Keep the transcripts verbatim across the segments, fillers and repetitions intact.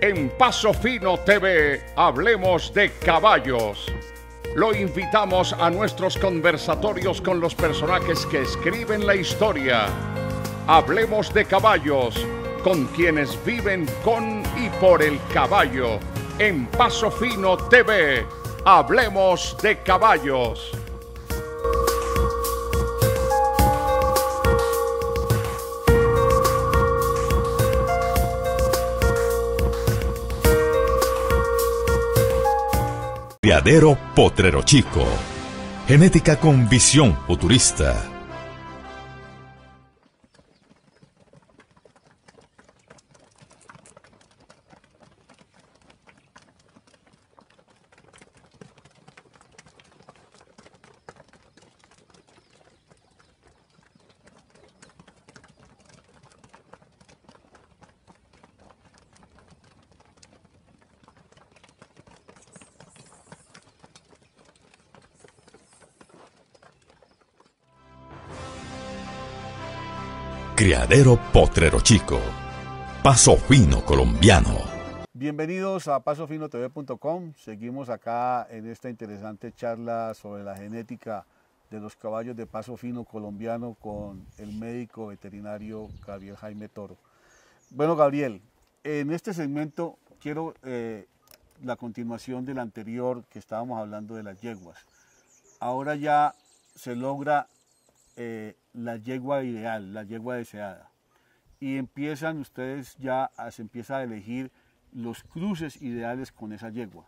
En Paso Fino T V, hablemos de caballos. Lo invitamos a nuestros conversatorios con los personajes que escriben la historia. Hablemos de caballos, con quienes viven con y por el caballo. En Paso Fino T V, hablemos de caballos. Criadero Potrero Chico. Genética con visión futurista. Criadero Potrero Chico, Paso Fino colombiano. Bienvenidos a paso fino t v punto com. Seguimos acá en esta interesante charla sobre la genética de los caballos de Paso Fino colombiano con el médico veterinario Gabriel Jaime Toro. Bueno, Gabriel, en este segmento quiero eh, la continuación del anterior, que estábamos hablando de las yeguas. Ahora ya se logra Eh, la yegua ideal, la yegua deseada, y empiezan ustedes ya, se empieza a elegir los cruces ideales con esa yegua.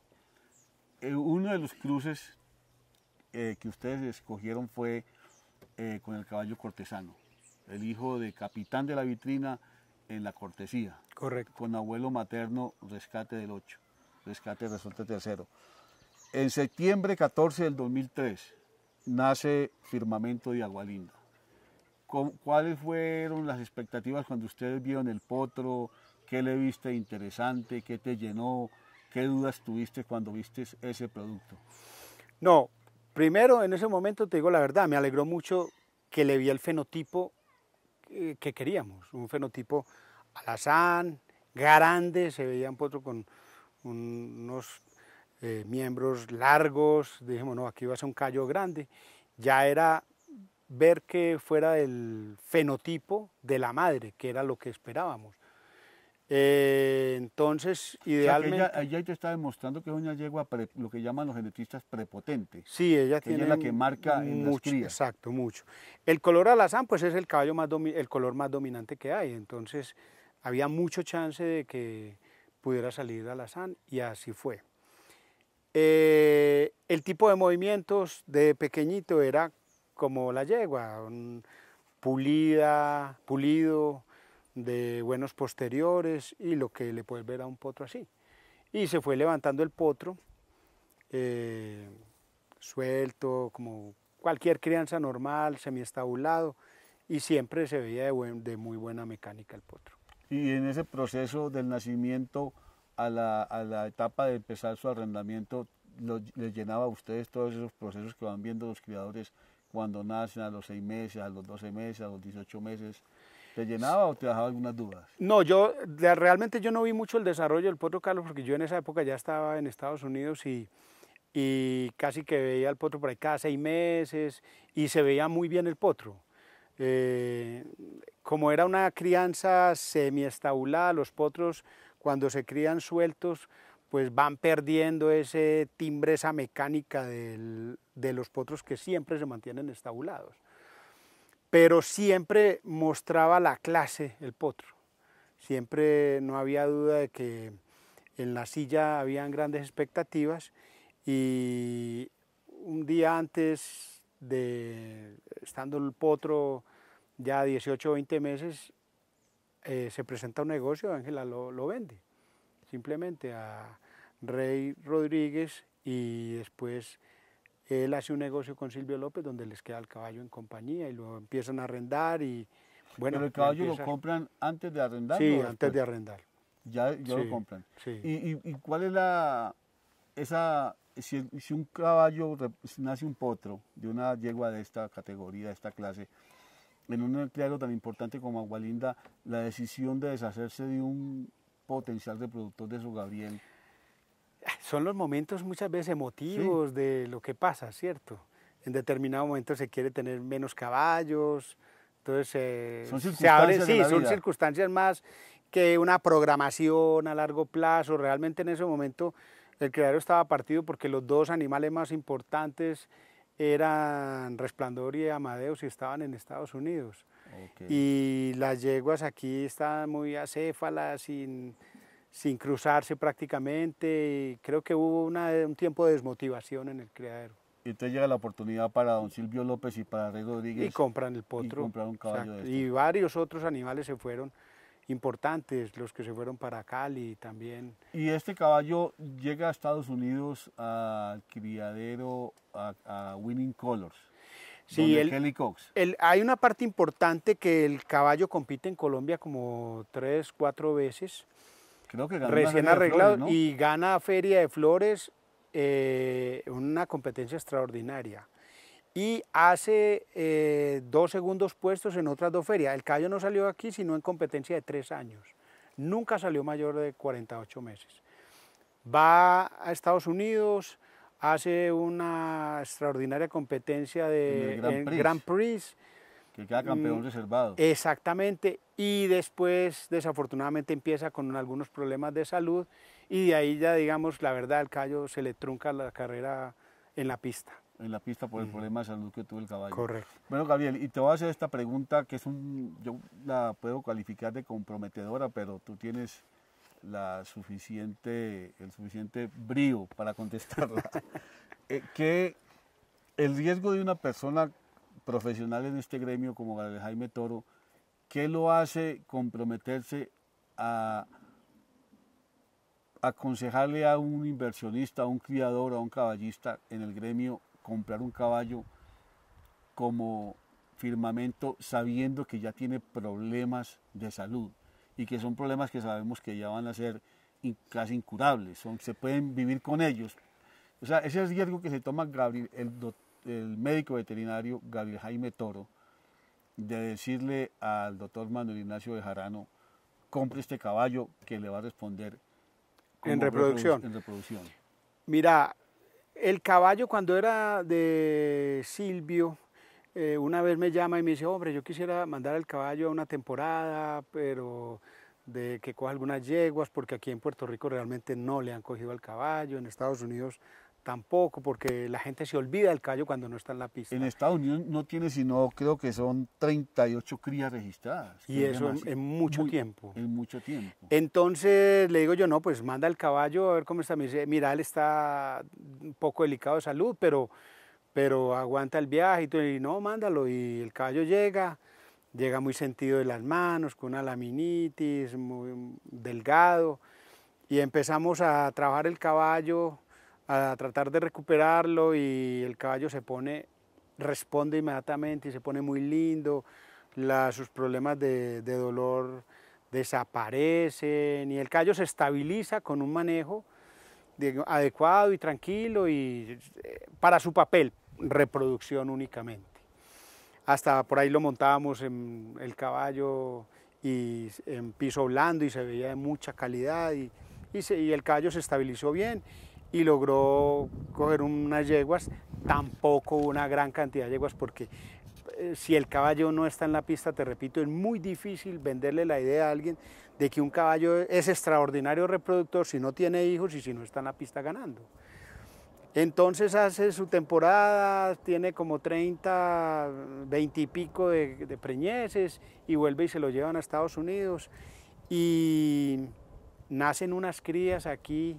Eh, uno de los cruces eh, que ustedes escogieron fue eh, con el caballo cortesano, el hijo de Capitán de la Vitrina en la cortesía. Correcto. Con abuelo materno, Rescate del ocho, Rescate del Horizonte tercero. En septiembre catorce del dos mil tres, nace Firmamento de Agualinda. ¿Cuáles fueron las expectativas cuando ustedes vieron el potro? ¿Qué le viste interesante? ¿Qué te llenó? ¿Qué dudas tuviste cuando viste ese producto? No, primero en ese momento te digo la verdad, me alegró mucho que le vi el fenotipo que queríamos. Un fenotipo alazán, grande, se veía un potro con unos Eh, miembros largos. Dijimos, no, aquí va a ser un callo grande. Ya era ver que fuera del fenotipo de la madre, que era lo que esperábamos. Eh, entonces, idealmente... O sea, ella, ella te está demostrando que es una yegua, pre, lo que llaman los genetistas, prepotente. Sí, ella tiene... Ella es la que marca mucho, en las exacto, mucho. El color alazán, pues es el, caballo más domi el color más dominante que hay. Entonces, había mucho chance de que pudiera salir alazán, y así fue. Eh, el tipo de movimientos de pequeñito era como la yegua, un pulida, pulido, de buenos posteriores y lo que le puedes ver a un potro así. Y se fue levantando el potro, eh, suelto, como cualquier crianza normal, semiestabulado, y siempre se veía de, buen, de muy buena mecánica el potro. Y en ese proceso del nacimiento, A la, a la etapa de empezar su arrendamiento, lo, les llenaba a ustedes todos esos procesos que van viendo los criadores cuando nacen, a los seis meses, a los doce meses, a los dieciocho meses. ¿Te llenaba o te dejaba algunas dudas? No, yo realmente yo no vi mucho el desarrollo del potro, Carlos, porque yo en esa época ya estaba en Estados Unidos y, y casi que veía al potro por ahí cada seis meses y se veía muy bien el potro. Eh, como era una crianza semiestabulada, los potros cuando se crían sueltos, pues van perdiendo ese timbre, esa mecánica del, de los potros que siempre se mantienen estabulados. Pero siempre mostraba la clase el potro. Siempre no había duda de que en la silla habían grandes expectativas, y un día antes de estando el potro ya dieciocho o veinte meses, Eh, se presenta un negocio, Ángela lo, lo vende, simplemente a Rey Rodríguez, y después él hace un negocio con Silvio López donde les queda el caballo en compañía y lo empiezan a arrendar. Y bueno, ¿pero el caballo empieza... lo compran antes de arrendar? Sí, antes después de arrendar. Ya, ya sí, lo compran. Sí. ¿Y, y, ¿Y cuál es la... esa si, si un caballo, si nace un potro de una yegua de esta categoría, de esta clase, en un criadero tan importante como Agualinda, la decisión de deshacerse de un potencial reproductor de su Gabriel. Son los momentos muchas veces emotivos, sí, de lo que pasa, ¿cierto? En determinado momento se quiere tener menos caballos, entonces eh, son circunstancias, se abre, sí, son vida. circunstancias más que una programación a largo plazo. Realmente en ese momento el criadero estaba partido porque los dos animales más importantes eran Resplandor y Amadeus y estaban en Estados Unidos. Okay. Y las yeguas aquí están muy acéfalas, sin, sin cruzarse prácticamente, y creo que hubo una, un tiempo de desmotivación en el criadero. Y entonces llega la oportunidad para don Silvio López y para Rey Rodríguez. Y compran el potro. Y compran un caballo de este. Y varios otros animales se fueron importantes, los que se fueron para Cali también. Y este caballo llega a Estados Unidos al criadero, a, a Winning Colors, sí, el, Kelly Cox. El, hay una parte importante que el caballo compite en Colombia como tres, cuatro veces. Creo que ganó recién arreglado, Flores, ¿no? Y gana Feria de Flores, eh, una competencia extraordinaria. Y hace eh, dos segundos puestos en otras dos ferias. El caballo no salió aquí sino en competencia de tres años. Nunca salió mayor de cuarenta y ocho meses. Va a Estados Unidos, hace una extraordinaria competencia de en el Grand, en Grand Prix. Que queda campeón mm, reservado. Exactamente. Y después, desafortunadamente, empieza con algunos problemas de salud. Y de ahí ya, digamos, la verdad, el caballo se le trunca la carrera en la pista. en la pista por el uh-huh. problema de salud que tuvo el caballo. Correcto. Bueno, Gabriel, y te voy a hacer esta pregunta que es un, yo la puedo calificar de comprometedora, pero tú tienes la suficiente, el suficiente brío para contestarla. eh, que el riesgo de una persona profesional en este gremio como Gabriel Jaime Toro, ¿qué lo hace comprometerse a aconsejarle a un inversionista, a un criador, a un caballista en el gremio comprar un caballo como Firmamento sabiendo que ya tiene problemas de salud y que son problemas que sabemos que ya van a ser casi incurables, son, se pueden vivir con ellos? O sea, ese riesgo que se toma Gabriel, el, el médico veterinario Gabriel Jaime Toro, de decirle al doctor Manuel Ignacio Bejarano, compre este caballo que le va a responder en reproducción. en reproducción. Mira, el caballo cuando era de Silvio, eh, una vez me llama y me dice, hombre, yo quisiera mandar al caballo a una temporada, pero de que coja algunas yeguas, porque aquí en Puerto Rico realmente no le han cogido al caballo, en Estados Unidos tampoco, porque la gente se olvida del caballo cuando no está en la pista. En Estados Unidos no tiene sino, creo que son treinta y ocho crías registradas. Y eso en mucho muy, tiempo. En mucho tiempo. Entonces le digo yo, no, pues manda el caballo a ver cómo está. Me dice, mira, él está un poco delicado de salud, pero, pero aguanta el viaje. Y tú y no, mándalo. Y el caballo llega, llega muy sentido de las manos, con una laminitis, muy delgado. Y empezamos a trabajar el caballo, a tratar de recuperarlo, y el caballo se pone, responde inmediatamente y se pone muy lindo, la, sus problemas de, de dolor desaparecen y el caballo se estabiliza con un manejo de, adecuado y tranquilo y para su papel, reproducción únicamente. Hasta por ahí lo montábamos en el caballo y en piso blando y se veía de mucha calidad y, y, se, y el caballo se estabilizó bien y logró coger unas yeguas, tampoco una gran cantidad de yeguas, porque eh, si el caballo no está en la pista, te repito, es muy difícil venderle la idea a alguien de que un caballo es extraordinario reproductor si no tiene hijos y si no está en la pista ganando. Entonces hace su temporada, tiene como treinta, veinte y pico de, de preñeces, y vuelve y se lo llevan a Estados Unidos, y nacen unas crías aquí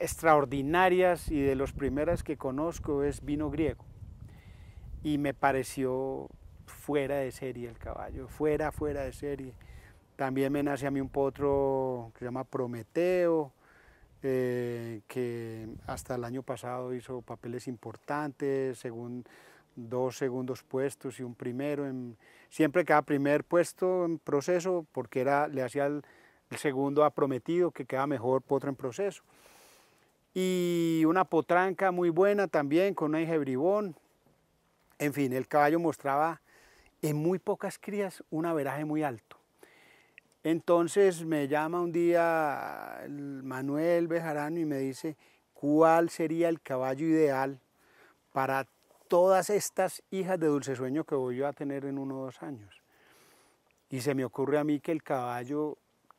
extraordinarias, y de los primeras que conozco es Vino Griego, y me pareció fuera de serie el caballo, fuera, fuera de serie. También me nace a mí un potro que se llama Prometeo, eh, que hasta el año pasado hizo papeles importantes, según dos segundos puestos y un primero, en, siempre cada primer puesto en proceso, porque era, le hacía el, el segundo a Prometido, que queda mejor potro en proceso. Y una potranca muy buena también, con un enjebribón. En fin, el caballo mostraba en muy pocas crías un averaje muy alto. Entonces me llama un día Manuel Bejarano y me dice cuál sería el caballo ideal para todas estas hijas de Dulcesueño que voy yo a tener en uno o dos años. Y se me ocurre a mí que el caballo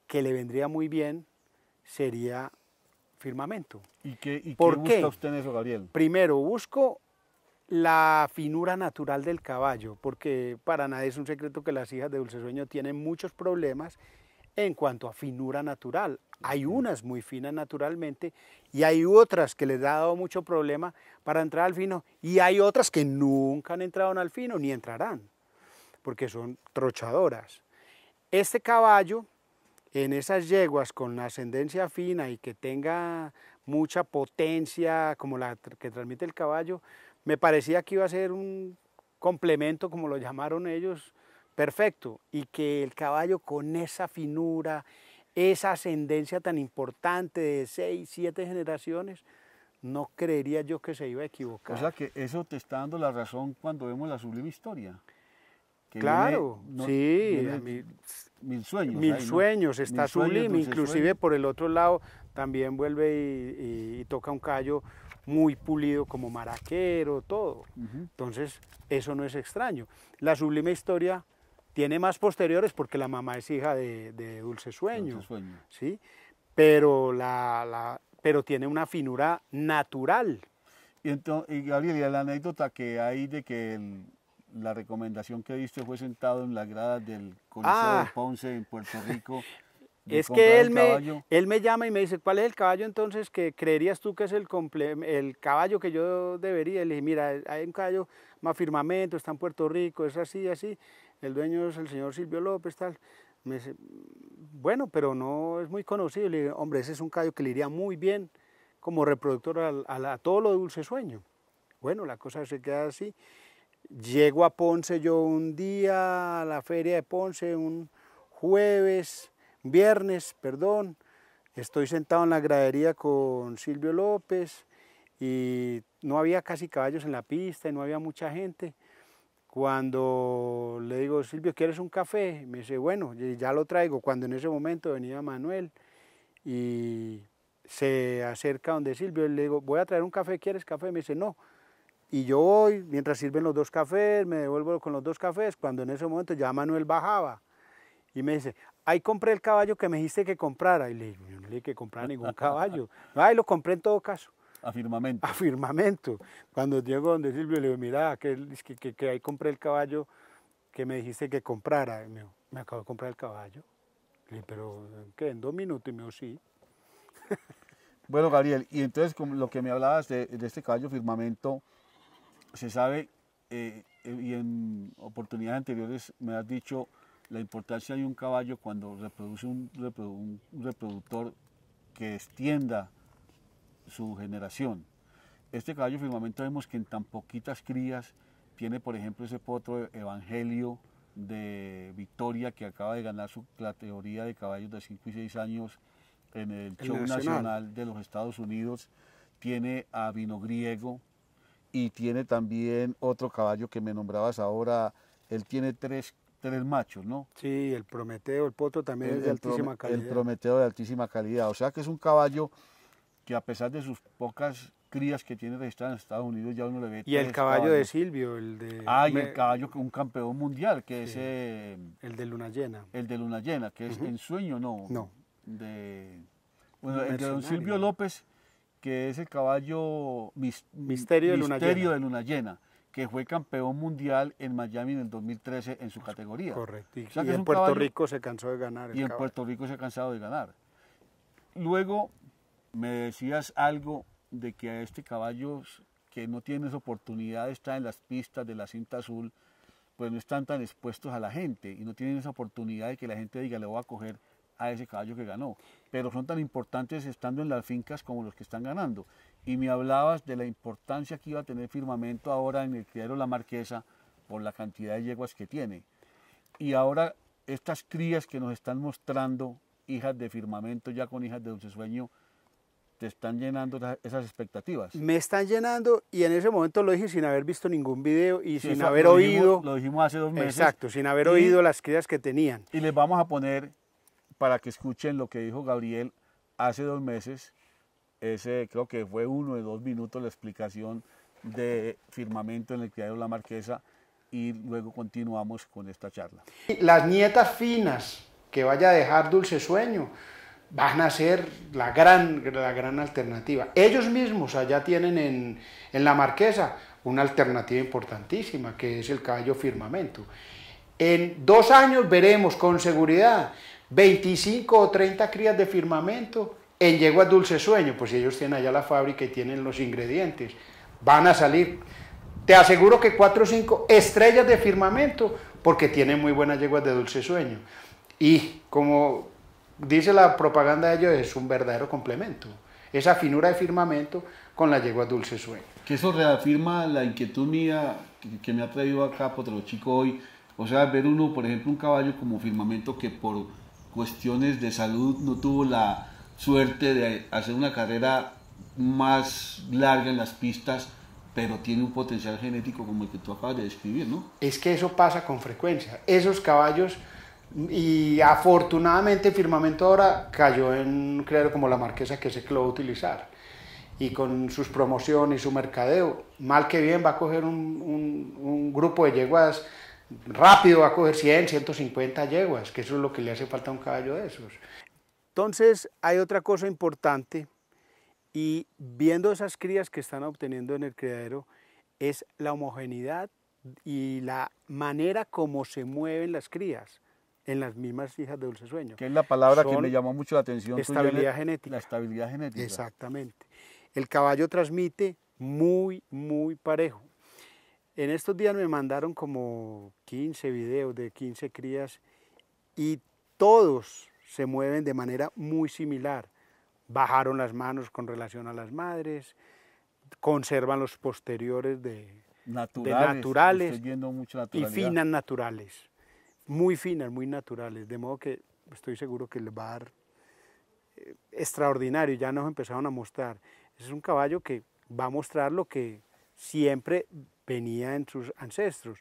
que le vendría muy bien sería Firmamento. ¿Y qué, y ¿Por qué busca usted en eso, Gabriel? Primero, busco la finura natural del caballo, porque para nadie es un secreto que las hijas de Dulcesueño tienen muchos problemas en cuanto a finura natural. Hay unas muy finas naturalmente y hay otras que les ha dado mucho problema para entrar al fino y hay otras que nunca han entrado al fino ni entrarán, porque son trochadoras. Este caballo, en esas yeguas con la ascendencia fina y que tenga mucha potencia como la que transmite el caballo, me parecía que iba a ser un complemento, como lo llamaron ellos, perfecto, y que el caballo con esa finura, esa ascendencia tan importante de seis, siete generaciones, no creería yo que se iba a equivocar. O sea que eso te está dando la razón cuando vemos la Sublime Historia. Que claro, viene, no, sí, viene mil, mil sueños. Mil ahí, ¿no? Sueños, está mil sublime, sueños, inclusive sueños. Por el otro lado también vuelve y, y, y toca un callo muy pulido como maraquero, todo. Uh-huh. Entonces, eso no es extraño. La Sublime Historia tiene más posteriores porque la mamá es hija de, de Dulcesueño, Dulcesueño. ¿Sí? Pero, la, la, pero tiene una finura natural. Y, entonces, y Gabriel, y la anécdota que hay de que el, la recomendación que diste fue sentado en las gradas del Coliseo ah. de Ponce en Puerto Rico. Es que él me, él me llama y me dice, ¿cuál es el caballo entonces que creerías tú que es el, el caballo que yo debería? Y le dije, mira, hay un caballo más Firmamento, está en Puerto Rico, es así, así, el dueño es el señor Silvio López, tal. Me dice, bueno, pero no es muy conocido. Le dije, hombre, ese es un caballo que le iría muy bien como reproductor a, a, a todo lo de Dulcesueño. Bueno, la cosa se queda así. Llego a Ponce yo un día, a la Feria de Ponce, un jueves... Viernes, perdón, estoy sentado en la gradería con Silvio López y no había casi caballos en la pista y no había mucha gente. Cuando le digo, Silvio, ¿quieres un café? Me dice, bueno, ya lo traigo. Cuando en ese momento venía Manuel y se acerca donde Silvio, le digo, voy a traer un café, ¿quieres café? Me dice, no. Y yo voy, mientras sirven los dos cafés, me devuelvo con los dos cafés. Cuando en ese momento ya Manuel bajaba y me dice, ahí compré el caballo que me dijiste que comprara. Y le dije, yo no le dije que comprara ningún caballo. Ahí lo compré en todo caso. A Firmamento. A Firmamento. Cuando llego donde Silvio, le digo, mira, que, que, que, que ahí compré el caballo que me dijiste que comprara. Y me dijo, me acabo de comprar el caballo. Le dije, pero ¿qué? ¿En dos minutos? Y me dijo, sí. Bueno, Gabriel, y entonces con lo que me hablabas de, de este caballo Firmamento, se sabe, eh, y en oportunidades anteriores me has dicho, la importancia de un caballo cuando reproduce un, reprodu, un reproductor que extienda su generación. Este caballo Firmamento vemos que en tan poquitas crías tiene, por ejemplo, ese potro Evangelio de Victoria que acaba de ganar su categoría de caballos de cinco y seis años en el, el show nacional. nacional de los Estados Unidos. Tiene a Vino Griego y tiene también otro caballo que me nombrabas ahora. Él tiene tres Tres machos, ¿no? Sí, el Prometeo, el potro también el, es de altísima calidad. El Prometeo de altísima calidad. O sea que es un caballo que a pesar de sus pocas crías que tiene registradas en Estados Unidos, ya uno le ve... Y el caballo caballos. de Silvio, el de... Ah, y Me... el caballo, un campeón mundial, que sí. es... Eh, el de Luna Llena. El de Luna Llena, que es uh-huh. en sueño, ¿no? No. De... Bueno, el de don Silvio López, que es el caballo... Mis... Misterio, de, Misterio Luna de Luna Llena. que fue campeón mundial en Miami en el dos mil trece en su categoría. Correcto. Y, o sea, y en Puerto caballo, Rico se cansó de ganar. El y en caballo. Puerto Rico se ha cansado de ganar. Luego me decías algo de que a este caballo que no tiene esa oportunidad está en las pistas de la cinta azul, pues no están tan expuestos a la gente y no tienen esa oportunidad de que la gente diga le voy a coger a ese caballo que ganó. Pero son tan importantes estando en las fincas como los que están ganando. Y me hablabas de la importancia que iba a tener Firmamento ahora en el criadero La Marquesa por la cantidad de yeguas que tiene. Y ahora estas crías que nos están mostrando, hijas de Firmamento ya con hijas de Dulcesueño, te están llenando esas expectativas. Me están llenando y en ese momento lo dije sin haber visto ningún video y sí, sin haber lo oído... Dijimos, lo dijimos hace dos meses. Exacto, sin haber y, oído las crías que tenían. Y les vamos a poner para que escuchen lo que dijo Gabriel hace dos meses. Ese creo que fue uno de dos minutos la explicación de Firmamento en el Criadero La Marquesa, y luego continuamos con esta charla. Las nietas finas que vaya a dejar Dulcesueño van a ser la gran, la gran alternativa. Ellos mismos allá tienen en, en La Marquesa una alternativa importantísima, que es el caballo Firmamento. En dos años veremos con seguridad veinticinco o treinta crías de Firmamento en yeguas Dulcesueño, pues ellos tienen allá la fábrica y tienen los ingredientes. Van a salir, te aseguro que cuatro o cinco estrellas de Firmamento, porque tienen muy buenas yeguas de Dulcesueño. Y como dice la propaganda de ellos, es un verdadero complemento, esa finura de Firmamento con la yegua Dulcesueño. Que eso reafirma la inquietud mía que, que me ha traído acá Potrero Chico hoy. O sea, ver uno, por ejemplo, un caballo como Firmamento, que por cuestiones de salud no tuvo la suerte de hacer una carrera más larga en las pistas, pero tiene un potencial genético como el que tú acabas de describir, ¿no? Es que eso pasa con frecuencia. Esos caballos... Y afortunadamente Firmamento ahora cayó en un criadero como La Marquesa, que se lo va a utilizar, y con sus promociones y su mercadeo, mal que bien va a coger un, un, un grupo de yeguas rápido, va a coger cien, ciento cincuenta yeguas, que eso es lo que le hace falta a un caballo de esos. Entonces hay otra cosa importante, y viendo esas crías que están obteniendo en el criadero, es la homogeneidad y la manera como se mueven las crías en las mismas hijas de Dulcesueño. Que es la palabra Son que me llamó mucho la atención. Estabilidad genética. La estabilidad genética. Exactamente. El caballo transmite muy, muy parejo. En estos días me mandaron como quince videos de quince crías y todos se mueven de manera muy similar. Bajaron las manos con relación a las madres, conservan los posteriores de naturales, de naturales estoy viendo mucha naturalidad, y finas naturales. Muy finas, muy naturales, de modo que estoy seguro que les va a dar eh, extraordinario. Ya nos empezaron a mostrar. Es un caballo que va a mostrar lo que siempre venía en sus ancestros,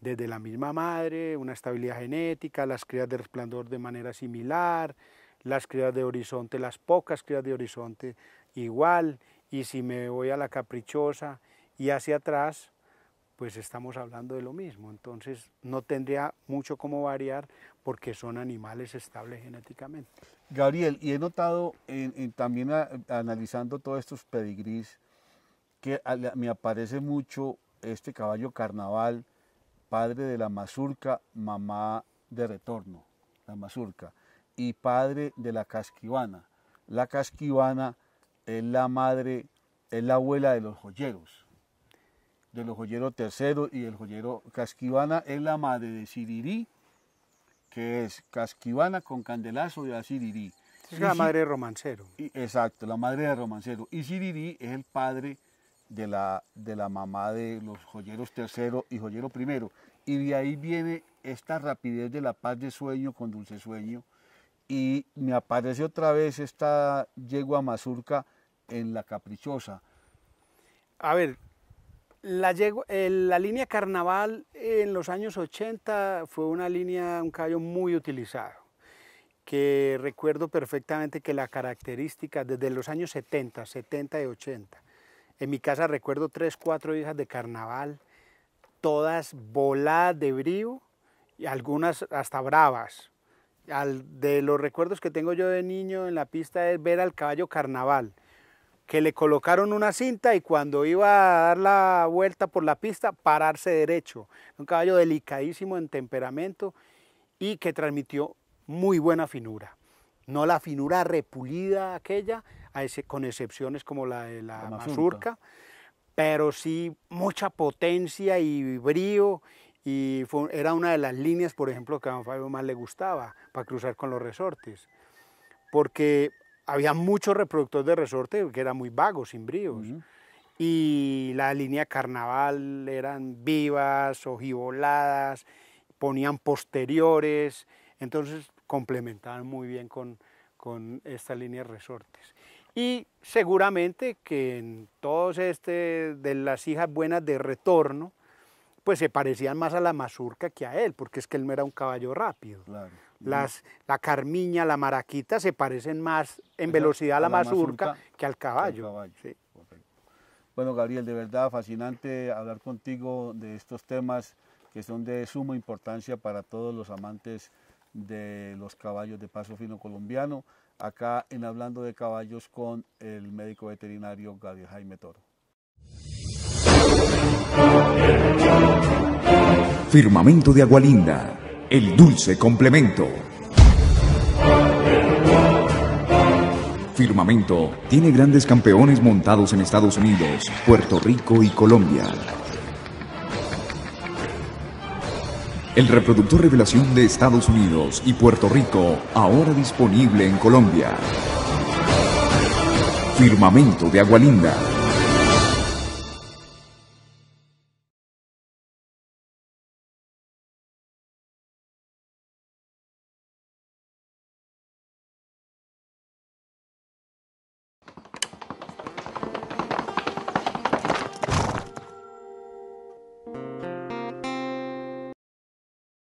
desde la misma madre, una estabilidad genética, las crías de Resplandor de manera similar, las crías de Horizonte, las pocas crías de Horizonte igual, y si me voy a la Caprichosa y hacia atrás, pues estamos hablando de lo mismo. Entonces no tendría mucho cómo variar porque son animales estables genéticamente. Gabriel, y he notado en, en, también a, analizando todos estos pedigrís que a, me aparece mucho este caballo Carnaval, padre de la Mazurca, mamá de Retorno, la Mazurca, y padre de la Casquivana. La Casquivana es la madre, es la abuela de los Joyeros, de los Joyeros tercero y el Joyero. Casquivana es la madre de Sirirí, que es Casquivana con candelazo de Sirirí. Es la madre de Romancero. Y, exacto, la madre de Romancero. Y Sirirí es el padre de la, de la mamá de los Joyeros tercero y Joyero primero. Y de ahí viene esta rapidez de la paz de sueño con Dulcesueño. Y me aparece otra vez esta yegua Mazurca en la Caprichosa. A ver... La, yegua, eh, la línea Carnaval eh, en los años ochenta fue una línea, un caballo muy utilizado, que recuerdo perfectamente que la característica desde los años setenta, setenta y ochenta, en mi casa recuerdo tres, cuatro hijas de Carnaval, todas voladas de brío y algunas hasta bravas. Al, de los recuerdos que tengo yo de niño en la pista es ver al caballo Carnaval, que le colocaron una cinta y cuando iba a dar la vuelta por la pista, pararse derecho. Un caballo delicadísimo en temperamento y que transmitió muy buena finura. No la finura repulida aquella, a ese, con excepciones como la de la, la Mazurca, pero sí mucha potencia y brío. Y fue, era una de las líneas, por ejemplo, que a Fabio más le gustaba para cruzar con los resortes. Porque... había muchos reproductores de resorte que eran muy vagos, sin bríos. Uh-huh. Y la línea Carnaval eran vivas, ojivoladas, ponían posteriores. Entonces complementaban muy bien con, con estas líneas resortes. Y seguramente que en todos este de las hijas buenas de Retorno, pues se parecían más a la Mazurca que a él, porque es que él no era un caballo rápido. Claro. Las, la carmiña, la maraquita se parecen más en esa, velocidad a la, la mazurca, mazurca que al caballo. caballo. Sí. Bueno, Gabriel, de verdad fascinante hablar contigo de estos temas que son de suma importancia para todos los amantes de los caballos de paso fino colombiano, acá en Hablando de Caballos con el médico veterinario Gabriel Jaime Toro. Firmamento de Agualinda, el dulce complemento. Firmamento tiene grandes campeones montados en Estados Unidos, Puerto Rico y Colombia. El reproductor revelación de Estados Unidos y Puerto Rico, ahora disponible en Colombia. Firmamento de Agualinda.